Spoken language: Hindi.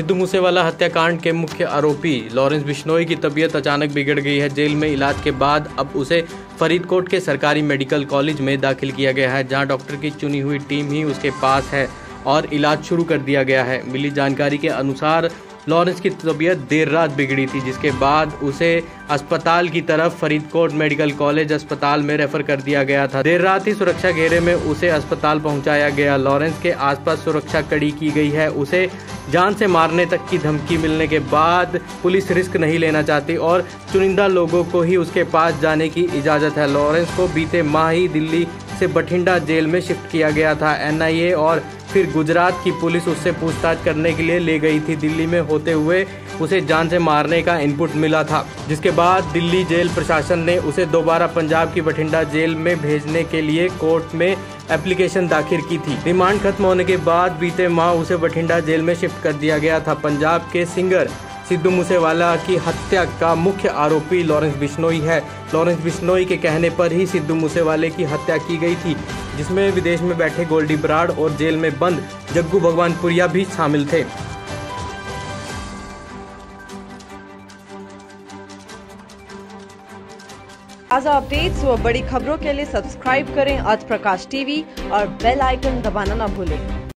सिद्धू मूसेवाला हत्याकांड के मुख्य आरोपी लॉरेंस बिश्नोई की तबीयत अचानक बिगड़ गई है। जेल में इलाज के बाद अब उसे फरीदकोट के सरकारी मेडिकल कॉलेज में दाखिल किया गया है, जहां डॉक्टर की चुनी हुई टीम ही उसके पास है और इलाज शुरू कर दिया गया है। मिली जानकारी के अनुसार लॉरेंस की तबीयत देर रात बिगड़ी थी, जिसके बाद उसे अस्पताल की तरफ फरीदकोट मेडिकल कॉलेज अस्पताल में रेफर कर दिया गया था। देर रात ही सुरक्षा घेरे में उसे अस्पताल पहुंचाया गया। लॉरेंस के आसपास सुरक्षा कड़ी की गई है। उसे जान से मारने तक की धमकी मिलने के बाद पुलिस रिस्क नहीं लेना चाहती और चुनिंदा लोगों को ही उसके पास जाने की इजाज़त है। लॉरेंस को बीते माह ही दिल्ली से बठिंडा जेल में शिफ्ट किया गया था। NIA और फिर गुजरात की पुलिस उससे पूछताछ करने के लिए ले गई थी। दिल्ली में होते हुए उसे जान से मारने का इनपुट मिला था, जिसके बाद दिल्ली जेल प्रशासन ने उसे दोबारा पंजाब की बठिंडा जेल में भेजने के लिए कोर्ट में एप्लीकेशन दाखिल की थी। रिमांड खत्म होने के बाद बीते माह उसे बठिंडा जेल में शिफ्ट कर दिया गया था। पंजाब के सिंगर सिद्धू मूसेवाला की हत्या का मुख्य आरोपी लॉरेंस बिश्नोई है। लॉरेंस बिश्नोई के कहने पर ही सिद्धू मूसेवाले की हत्या की गई थी, जिसमें विदेश में बैठे गोल्डी बराड़ और जेल में बंद जग्गू भगवान पुरिया भी शामिल थे। ताज़ा अपडेट्स व बड़ी खबरों के लिए सब्सक्राइब करें अर्थ प्रकाश टीवी और बेल आइकन दबाना ना भूलें।